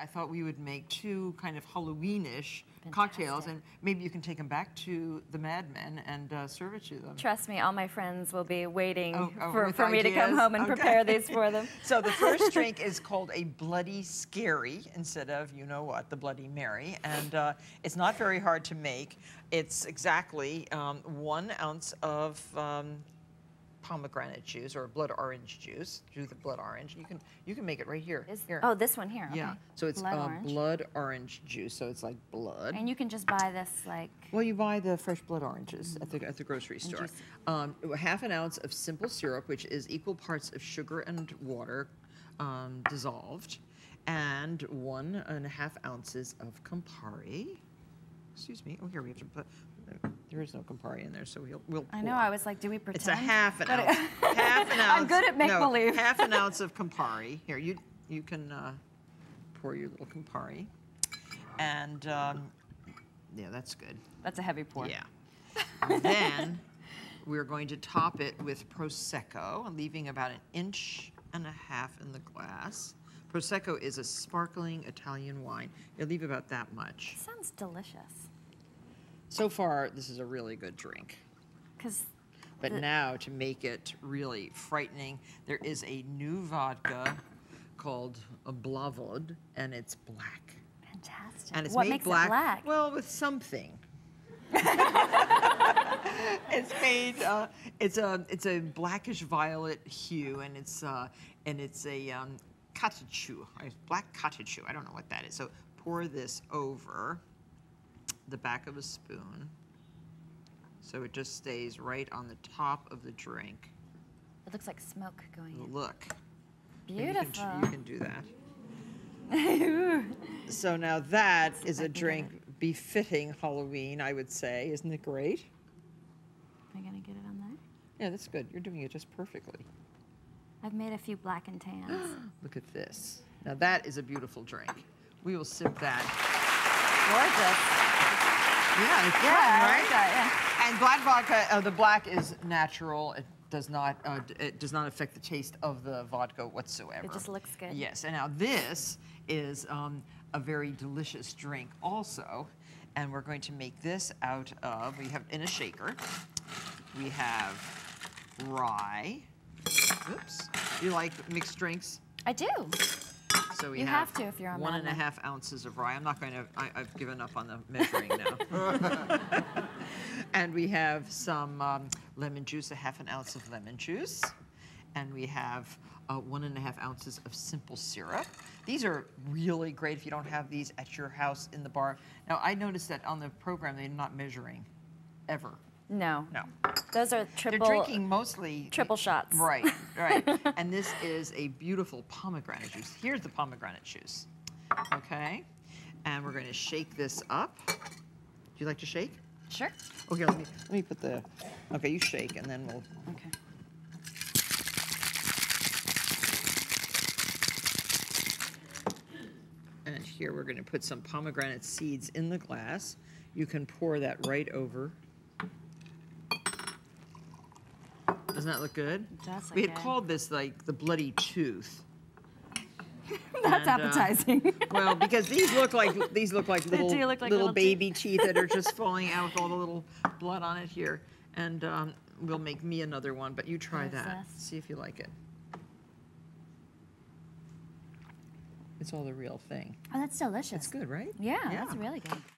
I thought we would make two kind of Halloween-ish cocktails, and maybe you can take them back to the Mad Men and serve it to them. Trust me, all my friends will be waiting for me to come home and prepare these for them. So the first drink is called a Bloody Scary instead of, you know what, the Bloody Mary. And it's not very hard to make. It's exactly 1 ounce of pomegranate juice or blood orange juice. Do the blood orange. You can make it right here. Oh, this one here. Okay. Yeah. So it's blood orange juice. So it's like blood. And you can just buy this like. Well, you buy the fresh blood oranges at the grocery store. Half an ounce of simple syrup, which is equal parts of sugar and water, dissolved, and 1.5 ounces of Campari. Excuse me. Oh, here we have to put. There is no Campari in there, so we'll pour. I know, I was like, do we pretend? It's a half an ounce. Half an ounce. I'm good at make-believe. No, half an ounce of Campari. Here, you can pour your little Campari. And, yeah, that's good. That's a heavy pour. Yeah. And then we're going to top it with Prosecco, leaving about 1.5 inches in the glass. Prosecco is a sparkling Italian wine. You'll leave about that much. Sounds delicious. So far, this is a really good drink. But now, to make it really frightening, there is a new vodka called a Blavod, and it's black. Fantastic. And it's what makes it black? Well, with something. It's made. It's a blackish violet hue, and it's a katchu, black katchu. I don't know what that is. So pour this over the back of a spoon, so it just stays right on the top of the drink. It looks like smoke going in. Look. Beautiful. You can do that. So now that is a drink befitting Halloween, I would say. Isn't it great? Am I going to get it on that? Yeah, that's good. You're doing it just perfectly. I've made a few black and tans. Look at this. Now that is a beautiful drink. We will sip that. Gorgeous. Yeah, it's fun, right? Yeah. And black vodka, the black is natural. It does not affect the taste of the vodka whatsoever. It just looks good. Yes, and now this is a very delicious drink also, and we're going to make this out of, we have in a shaker, we have rye. Oops. You like mixed drinks? I do. So we have to if you're on 1.5 ounces of rye. I'm not going to, I've given up on the measuring now. And we have some lemon juice, 1/2 ounce of lemon juice. And we have 1.5 ounces of simple syrup. These are really great if you don't have these at your house in the bar. Now, I noticed that on the program, they're not measuring, ever. No. No. Those are triple. They're drinking mostly triple shots. Right, right. And this is a beautiful pomegranate juice. Here's the pomegranate juice. Okay. And we're going to shake this up. Do you like to shake? Sure. Oh, here, let me put the. Okay, you shake, and then we'll. Okay. And here we're going to put some pomegranate seeds in the glass. You can pour that right over. Doesn't that look good? We had called this like the Bloody Tooth. That's appetizing. Well, because these look like little baby teeth that are just falling out with all the little blood on it here. And we'll make me another one, but you try that. See if you like it. It's all the real thing. Oh, that's delicious. It's good, right? Yeah, yeah. That's really good.